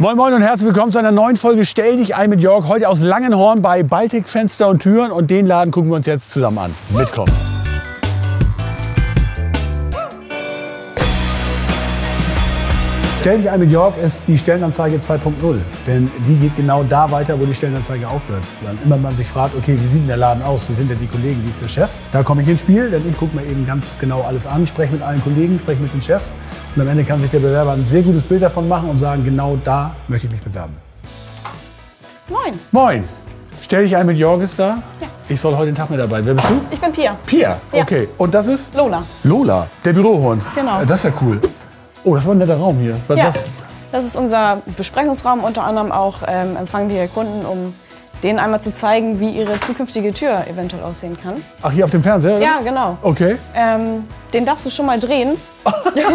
Moin Moin und herzlich willkommen zu einer neuen Folge Stelldichein mit York. Heute aus Langenhorn bei Baltic Fenster und Türen. Und den Laden gucken wir uns jetzt zusammen an. Mitkommen! Stelldichein mit York ist die Stellenanzeige 2.0, denn die geht genau da weiter, wo die Stellenanzeige aufhört. Wann immer man sich fragt, okay, wie sieht denn der Laden aus, wie sind denn die Kollegen, wie ist der Chef? Da komme ich ins Spiel, denn ich gucke mir eben ganz genau alles an, spreche mit allen Kollegen, spreche mit den Chefs und am Ende kann sich der Bewerber ein sehr gutes Bild davon machen und sagen, genau da möchte ich mich bewerben. Moin! Moin! Stelldichein mit York ist da. Ja. Ich soll heute den Tag mit dabei. Wer bist du? Ich bin Pia. Pia? Ja. Okay. Und das ist? Lola. Lola, der Bürohund. Genau. Das ist ja cool. Oh, das war ein netter Raum hier. Was, ja, das ist unser Besprechungsraum. Unter anderem auch empfangen wir Kunden, um denen einmal zu zeigen, wie ihre zukünftige Tür eventuell aussehen kann. Ach, hier auf dem Fernseher? Ja, genau. Okay. Den darfst du schon mal drehen.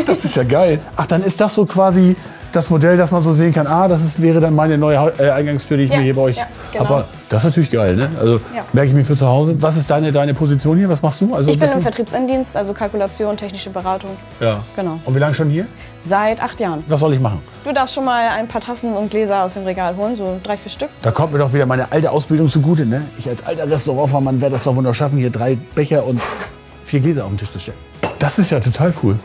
Das ist ja geil. Ach, dann ist das so quasi das Modell, das man so sehen kann. Ah, das wäre dann meine neue Eingangstür, die ich mir hier bei euch habe. Genau. Das ist natürlich geil, ne? Also merke ich mir für zu Hause. Was ist deine Position hier? Was machst du? Also ich bin im Vertriebsinnendienst, also Kalkulation, technische Beratung. Ja. Genau. Und wie lange schon hier? Seit 8 Jahren. Was soll ich machen? Du darfst schon mal ein paar Tassen und Gläser aus dem Regal holen, so 3, 4 Stück. Da kommt mir doch wieder meine alte Ausbildung zugute, ne? Ich als alter Restaurantmann werde das doch wohl noch schaffen, hier 3 Becher und 4 Gläser auf den Tisch zu stellen. Das ist ja total cool.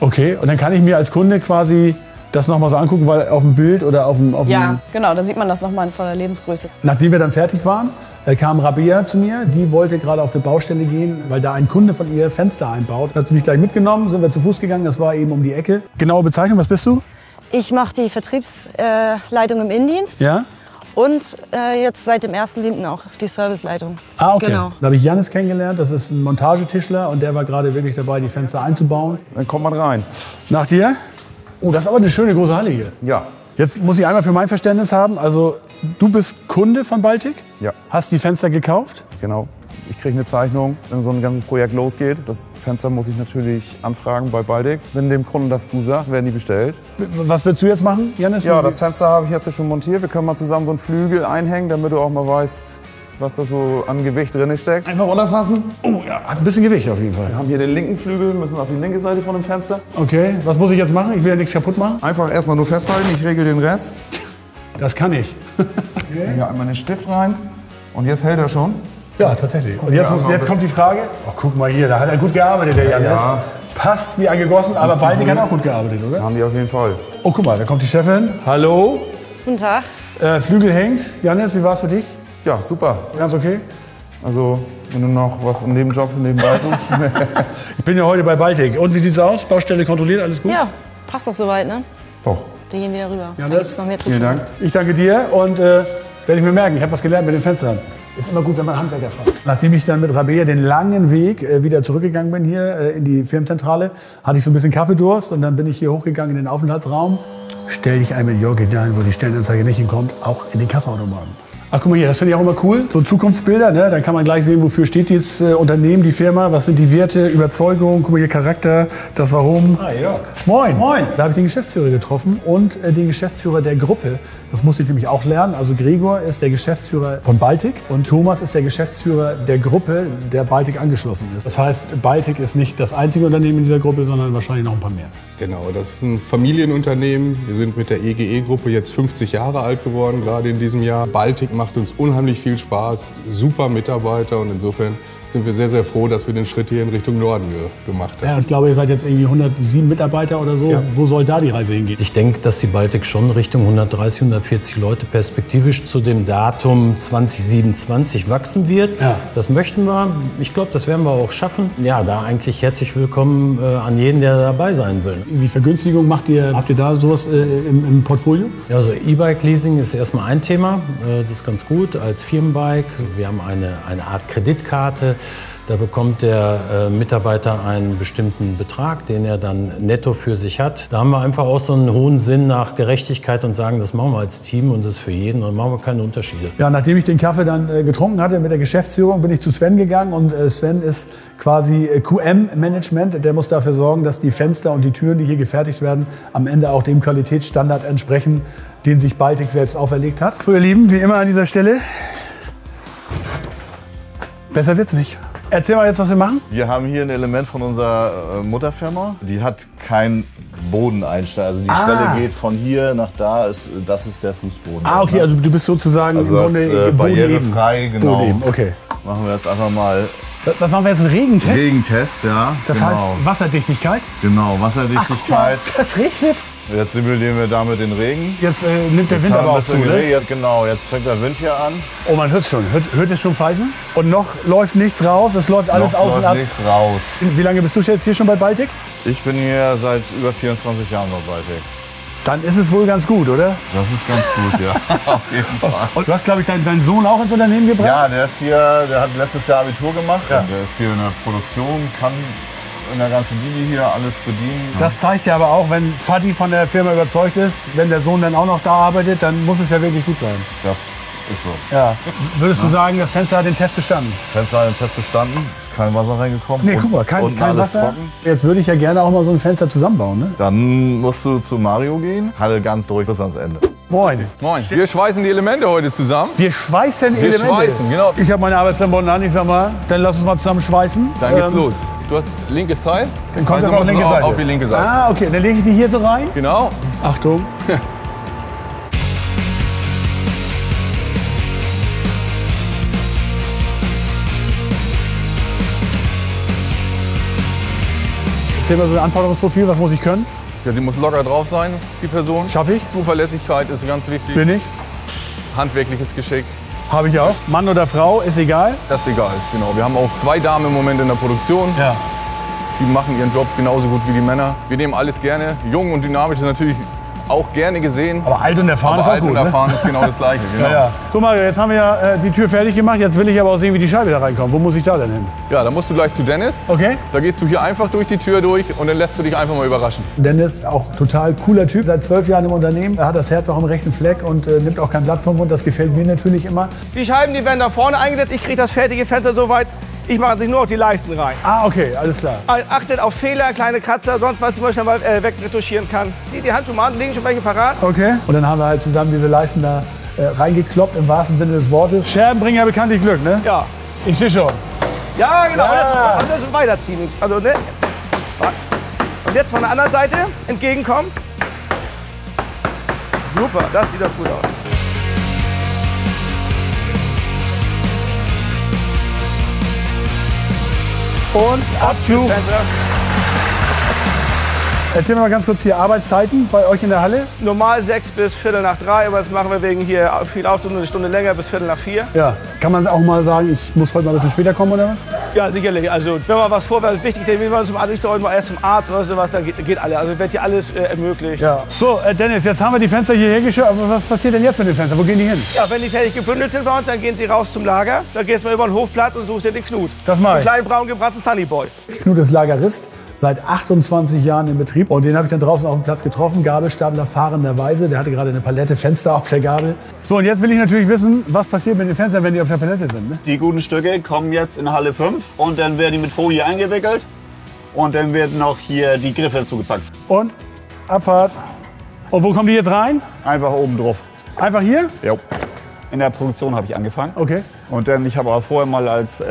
Okay, und dann kann ich mir als Kunde quasi das nochmal so angucken, weil auf dem Bild oder auf dem... Ja, genau, da sieht man das nochmal in voller Lebensgröße. Nachdem wir dann fertig waren, kam Rabea zu mir. Die wollte gerade auf eine Baustelle gehen, weil da ein Kunde von ihr Fenster einbaut. Da hat sie mich gleich mitgenommen, sind wir zu Fuß gegangen, das war eben um die Ecke. Genaue Bezeichnung, was bist du? Ich mache die Vertriebsleitung im Innendienst. Ja. Und jetzt seit dem 1.7. auch die Serviceleitung. Ah, okay. Genau. Da habe ich Jannis kennengelernt, das ist ein Montagetischler und der war gerade wirklich dabei, die Fenster einzubauen. Dann kommt man rein. Nach dir? Oh, das ist aber eine schöne große Halle hier. Ja. Jetzt muss ich einmal für mein Verständnis haben, also du bist Kunde von Baltic? Ja. Hast die Fenster gekauft? Genau. Ich kriege eine Zeichnung, wenn so ein ganzes Projekt losgeht. Das Fenster muss ich natürlich anfragen bei Baltic. Wenn dem Kunden das zusagt, werden die bestellt. Was willst du jetzt machen, Jannis? Ja, das Fenster habe ich jetzt schon montiert. Wir können mal zusammen so einen Flügel einhängen, damit du auch mal weißt, was da so an Gewicht drin steckt. Einfach runterfassen. Oh ja, hat ein bisschen Gewicht auf jeden Fall. Wir haben hier den linken Flügel, müssen auf die linke Seite von dem Fenster. Okay, was muss ich jetzt machen? Ich will ja nichts kaputt machen. Einfach erstmal nur festhalten, ich regel den Rest. Das kann ich. Okay. Hier einmal den Stift rein und jetzt hält er schon. Ja, tatsächlich. Und jetzt kommt die Frage, oh, guck mal hier, da hat er gut gearbeitet, der Jannis. Ja. Passt wie angegossen, aber Baltic hat auch gut gearbeitet, oder? Haben die auf jeden Fall. Oh, guck mal, da kommt die Chefin. Hallo. Guten Tag. Flügel hängt. Jannis, wie war's für dich? Ja, super. Ganz okay? Also, wenn du noch was im Nebenjob nebenbei tust. Ich bin ja heute bei Baltic. Und wie sieht's aus? Baustelle kontrolliert, alles gut? Ja, passt doch soweit, ne? Doch. Wir gehen wieder rüber. Jannis, da gibt's noch mehr zu tun. Vielen Dank. Ich danke dir und werde ich mir merken, ich habe was gelernt mit den Fenstern. Ist immer gut, wenn man Handwerker fragt. Nachdem ich dann mit Rabea den langen Weg wieder zurückgegangen bin hier in die Firmenzentrale, hatte ich so ein bisschen Kaffeedurst und dann bin ich hier hochgegangen in den Aufenthaltsraum. Stelldichein mit York hinein, wo die Stellenanzeige nicht hinkommt, auch in den Kaffeeautomaten. Ach, guck mal hier, das finde ich auch immer cool, so Zukunftsbilder, ne? Dann kann man gleich sehen, wofür steht jetzt Unternehmen, die Firma, was sind die Werte, Überzeugung, guck mal hier Charakter, das Warum. Ah, York. Moin. Moin. Da habe ich den Geschäftsführer getroffen und den Geschäftsführer der Gruppe, das musste ich nämlich auch lernen, also Gregor ist der Geschäftsführer von Baltic und Thomas ist der Geschäftsführer der Gruppe, der Baltic angeschlossen ist. Das heißt, Baltic ist nicht das einzige Unternehmen in dieser Gruppe, sondern wahrscheinlich noch ein paar mehr. Genau, das ist ein Familienunternehmen, wir sind mit der EGE-Gruppe jetzt 50 Jahre alt geworden, gerade in diesem Jahr. Baltic macht uns unheimlich viel Spaß, super Mitarbeiter und insofern sind wir sehr, sehr froh, dass wir den Schritt hier in Richtung Norden gemacht haben. Ja, ich glaube, ihr seid jetzt irgendwie 107 Mitarbeiter oder so. Ja. Wo soll da die Reise hingehen? Ich denke, dass die Baltic schon Richtung 130, 140 Leute perspektivisch zu dem Datum 2027 wachsen wird. Ja. Das möchten wir. Ich glaube, das werden wir auch schaffen. Ja, da eigentlich herzlich willkommen an jeden, der dabei sein will. Wie Vergünstigung habt ihr da sowas im Portfolio? Also E-Bike-Leasing ist erstmal ein Thema. Das ist ganz gut als Firmenbike. Wir haben eine Art Kreditkarte. Da bekommt der Mitarbeiter einen bestimmten Betrag, den er dann netto für sich hat. Da haben wir einfach auch so einen hohen Sinn nach Gerechtigkeit und sagen, das machen wir als Team und das ist für jeden und machen wir keine Unterschiede. Ja, nachdem ich den Kaffee dann getrunken hatte mit der Geschäftsführung, bin ich zu Sven gegangen und Sven ist quasi QM-Management. Der muss dafür sorgen, dass die Fenster und die Türen, die hier gefertigt werden, am Ende auch dem Qualitätsstandard entsprechen, den sich Baltic selbst auferlegt hat. So ihr Lieben, wie immer an dieser Stelle, besser wird's nicht. Erzähl mal jetzt, was wir machen. Wir haben hier ein Element von unserer Mutterfirma. Die hat keinen Bodeneinstand. Also die Stelle geht von hier nach da. Das ist der Fußboden. Ah, okay. Also du bist sozusagen also im Grunde barrierefrei. Genau. Bodenleben. Okay. Machen wir jetzt einfach mal. Was machen wir jetzt? Einen Regentest? Regentest, ja. Das heißt Wasserdichtigkeit? Genau, Wasserdichtigkeit. Ach, das regnet. Jetzt simulieren wir damit den Regen. Jetzt nimmt der Wind aber auch zu, ne? Genau, jetzt fängt der Wind hier an. Oh, man hört es schon. Hört es schon pfeifen? Und noch läuft nichts raus, es läuft alles aus und ab. Nichts raus. Wie lange bist du jetzt hier schon bei Baltic? Ich bin hier seit über 24 Jahren bei Baltic. Dann ist es wohl ganz gut, oder? Das ist ganz gut, ja. Auf jeden Fall. Und du hast, glaube ich, deinen Sohn auch ins Unternehmen gebracht? Ja, der ist hier, der hat letztes Jahr Abitur gemacht. Ja. Der ist hier in der Produktion, kann in der ganzen Linie hier alles bedienen. Das zeigt ja aber auch, wenn Vati von der Firma überzeugt ist, wenn der Sohn dann auch noch da arbeitet, dann muss es ja wirklich gut sein. Das ist so. Ja. Würdest du sagen, das Fenster hat den Test bestanden? Das Fenster hat den Test bestanden, ist kein Wasser reingekommen. Nee, guck mal, kein Wasser. Trocken. Jetzt würde ich ja gerne auch mal so ein Fenster zusammenbauen, ne? Dann musst du zu Mario gehen, Halle ganz durch bis ans Ende. Moin. Moin. Wir schweißen die Elemente heute zusammen. Wir schweißen Elemente? Wir schweißen, genau. Ich habe meine Arbeitsklamotten an, ich sag mal, dann lass uns mal zusammen schweißen. Dann geht's los. Du hast linkes Teil, dann kommt das auf die linke Seite. Ah, okay, dann lege ich die hier so rein. Genau. Achtung. Erzähl mal so ein Anforderungsprofil, was muss ich können? Ja, sie muss locker drauf sein, die Person. Schaffe ich. Zuverlässigkeit ist ganz wichtig. Bin ich. Handwerkliches Geschick. Habe ich auch. Mann oder Frau, ist egal? Das ist egal, genau. Wir haben auch zwei Damen im Moment in der Produktion. Ja. Die machen ihren Job genauso gut wie die Männer. Wir nehmen alles gerne. Jung und dynamisch ist natürlich auch gerne gesehen. Aber alt und erfahren ist auch gut, ne? Alt und erfahren ist genau das Gleiche, genau. Ja, ja. So Mario, jetzt haben wir ja die Tür fertig gemacht. Jetzt will ich aber auch sehen, wie die Scheibe da reinkommt. Wo muss ich da denn hin? Ja, da musst du gleich zu Dennis. Okay. Da gehst du hier einfach durch die Tür durch und dann lässt du dich einfach mal überraschen. Dennis, auch total cooler Typ. Seit 12 Jahren im Unternehmen. Er hat das Herz auch im rechten Fleck und nimmt auch kein Blatt vom Mund. Das gefällt mir natürlich immer. Die Scheiben, die werden da vorne eingesetzt. Ich kriege das fertige Fenster so weit. Ich mache sich nur auf die Leisten rein. Ah, okay, alles klar. Achtet auf Fehler, kleine Kratzer, sonst was zum Beispiel mal wegretuschieren kann. Zieht die Handschuhe mal an, legen schon welche parat. Okay. Und dann haben wir halt zusammen diese Leisten da reingekloppt, im wahrsten Sinne des Wortes. Scherben bringen ja bekanntlich Glück, ne? Ja. Ich sehe schon. Ja, genau. Ja. Und jetzt weiterziehen. Also, ne? Und jetzt von der anderen Seite entgegenkommen. Super, das sieht doch gut aus. Und ab zu. Erzähl mir mal ganz kurz hier Arbeitszeiten bei euch in der Halle. Normal 6 bis Viertel nach 3, aber das machen wir wegen hier viel Aufzug, eine Stunde länger bis Viertel nach 4. Ja, kann man auch mal sagen, ich muss heute mal ein bisschen später kommen oder was? Ja, sicherlich. Also wenn man was vorwärts wichtig, wenn man zum Arzt heute mal erst zum Arzt oder sowas, dann geht alles. Also wird hier alles ermöglicht. Ja. So, Dennis, jetzt haben wir die Fenster hierher geschickt. Aber was passiert denn jetzt mit den Fenstern? Wo gehen die hin? Ja, wenn die fertig gebündelt sind bei uns, dann gehen sie raus zum Lager. Dann gehst du mal über den Hofplatz und suchst dir den Knut. Das mach ich. Den kleinen braun gebrannten Sunnyboy. Knut ist Lagerist. Seit 28 Jahren im Betrieb und den habe ich dann draußen auf dem Platz getroffen. Gabelstapler fahrenderweise, der hatte gerade eine Palette Fenster auf der Gabel. So, und jetzt will ich natürlich wissen, was passiert mit den Fenstern, wenn die auf der Palette sind, ne? Die guten Stücke kommen jetzt in Halle 5 und dann werden die mit Folie eingewickelt und dann werden noch hier die Griffe zugepackt. Und Abfahrt. Und wo kommen die jetzt rein? Einfach oben drauf. Einfach hier? Ja. In der Produktion habe ich angefangen. Okay. Und dann, ich habe auch vorher mal als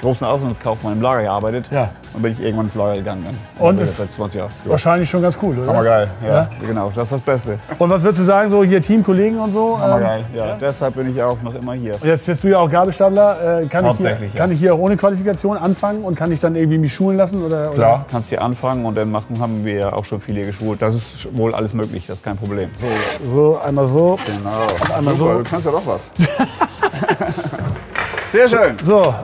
großen Auslandskaufmann im Lager gearbeitet. Ja. Und bin ich irgendwann ins Lager gegangen. Und das seit 20 Jahren. Ja. Wahrscheinlich schon ganz cool, oder? Hammergeil, ja, ja. Genau, das ist das Beste. Und was würdest du sagen, so hier Team, Kollegen und so? Hammergeil, ja. Deshalb bin ich auch noch immer hier. Und jetzt bist du ja auch Gabelstapler. Kann ich hier auch ohne Qualifikation anfangen und kann ich dann irgendwie mich schulen lassen? Oder? Klar, kannst hier anfangen und dann machen, haben wir ja auch schon viele geschult. Das ist wohl alles möglich, das ist kein Problem. So einmal so. Genau. Einmal super, so. Du kannst ja doch was. Sehr schön. So,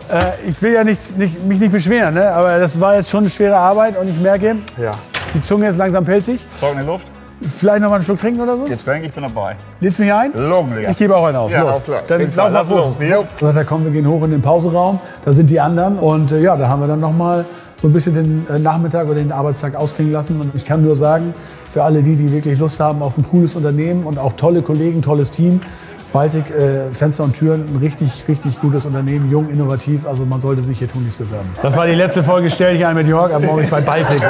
ich will ja mich nicht beschweren, ne? Aber das war jetzt schon eine schwere Arbeit und ich merke, ja, die Zunge ist langsam pelzig. Trockene Luft. Vielleicht noch mal einen Schluck trinken oder so? Getränk, ich bin dabei. Lädst mich ein? Ich gebe auch einen aus. Ja, los. Klar. Dann lauf mal los. Da kommen wir, gehen hoch in den Pausenraum, da sind die anderen und ja, da haben wir dann noch mal so ein bisschen den Nachmittag oder den Arbeitstag ausklingen lassen. Und ich kann nur sagen, für alle die wirklich Lust haben auf ein cooles Unternehmen und auch tolle Kollegen, tolles Team, Baltic Fenster und Türen, ein richtig, richtig gutes Unternehmen, jung, innovativ, also man sollte sich hier tunlichst bewerben. Das war die letzte Folge Stelldichein mit York, aber morgen ist bei Baltic.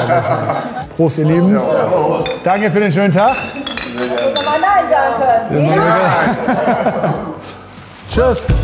Prost, ihr Lieben. Danke für den schönen Tag. Tschüss.